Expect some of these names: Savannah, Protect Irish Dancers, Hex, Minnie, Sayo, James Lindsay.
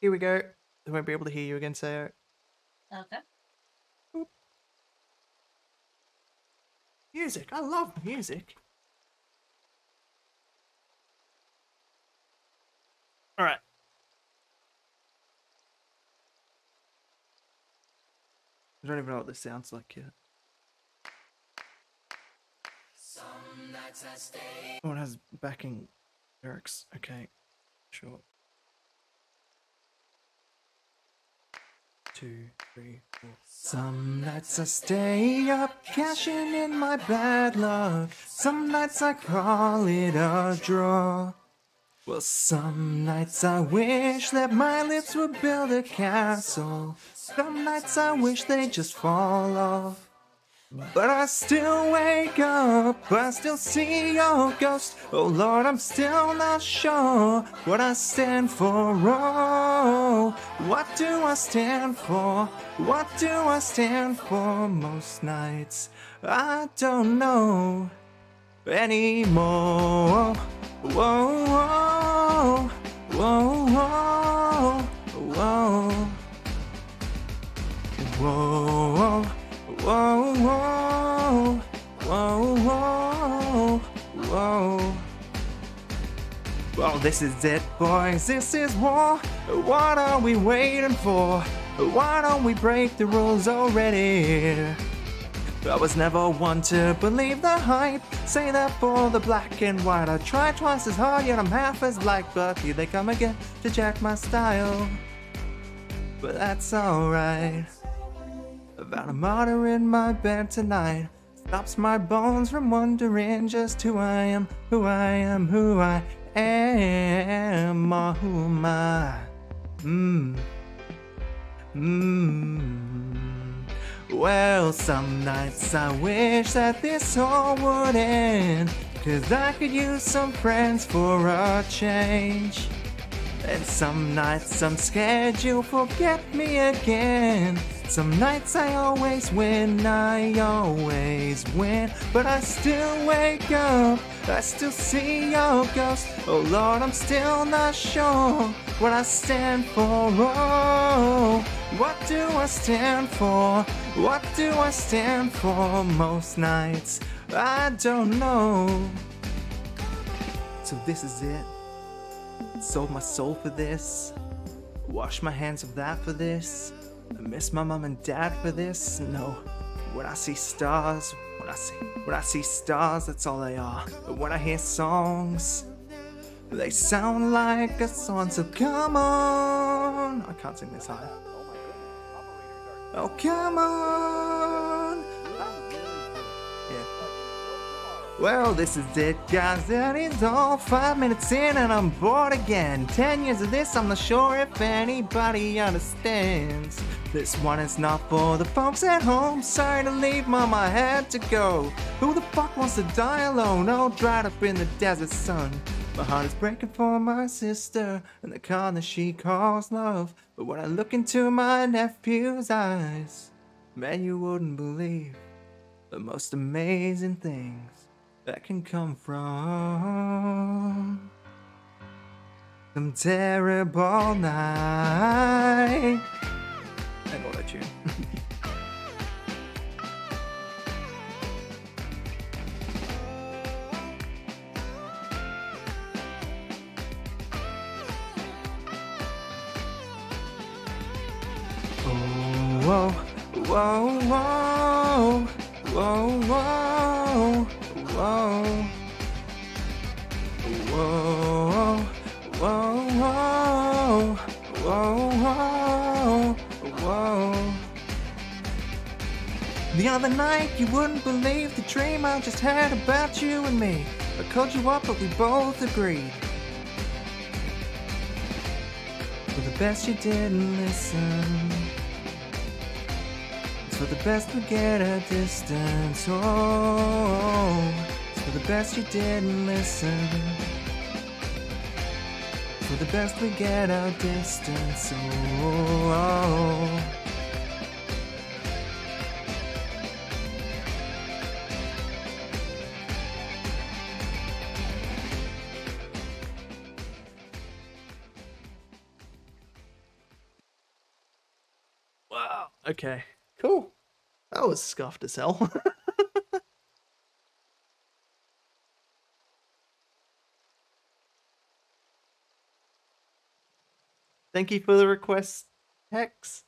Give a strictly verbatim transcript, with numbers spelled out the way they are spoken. Here we go. They won't be able to hear you again, Sayo. Okay. Boop. Music. I love music. All right. I don't even know what this sounds like yet. Oh, it has backing lyrics. Okay, sure. Two, three, four. Some nights I stay up, cashing in my bad luck. Some nights I call it a draw. Well, some nights I wish that my lips would build a castle. Some nights I wish they'd just fall off. But I still wake up, I still see your ghost. Oh Lord, I'm still not sure what I stand for. Oh, what do I stand for? What do I stand for? Most nights I don't know anymore. Whoa, whoa, whoa, whoa, whoa, whoa, whoa. Whoa, whoa, whoa, whoa, whoa. Well, this is it, boys, this is war. What are we waiting for? Why don't we break the rules already? I was never one to believe the hype. Say that for the black and white. I tried twice as hard, yet I'm half as black. But here they come again to jack my style. But that's alright. About a martyr in my bed tonight stops my bones from wondering just who I am, who I am, who I am, or who am I? Mmm. Mmm. Well, some nights I wish that this all would end, 'cause I could use some friends for a change. And some nights I'm scared you'll forget me again. Some nights I always win, I always win. But I still wake up, I still see your ghost. Oh Lord, I'm still not sure what I stand for. Oh, what do I stand for? What do I stand for? Most nights I don't know. So this is it. Sold my soul for this. Wash my hands of that for this. I miss my mom and dad for this. No, when I see stars, when I see, when I see stars, that's all they are. But when I hear songs, they sound like a song. So come on, I can't sing this high. Oh come on. Well, this is it, guys, that is all. Five minutes in and I'm bored again. Ten years of this, I'm not sure if anybody understands. This one is not for the folks at home. Sorry to leave, mom, I had to go. Who the fuck wants to die alone, all dried up in the desert sun? My heart is breaking for my sister and the corner she calls love. But when I look into my nephew's eyes, man, you wouldn't believe the most amazing things that can come from some terrible night. And auto tune. Whoa, whoa, whoa, whoa, whoa. Whoa, whoa, whoa, whoa, whoa, whoa. The other night you wouldn't believe the dream I just had about you and me. I called you up but we both agreed. For the best you didn't listen. For the best we get a distance, oh. For the best you didn't listen. For the best we get a distance, oh. Okay. Cool. That was scuffed as hell. Thank you for the request, Hex.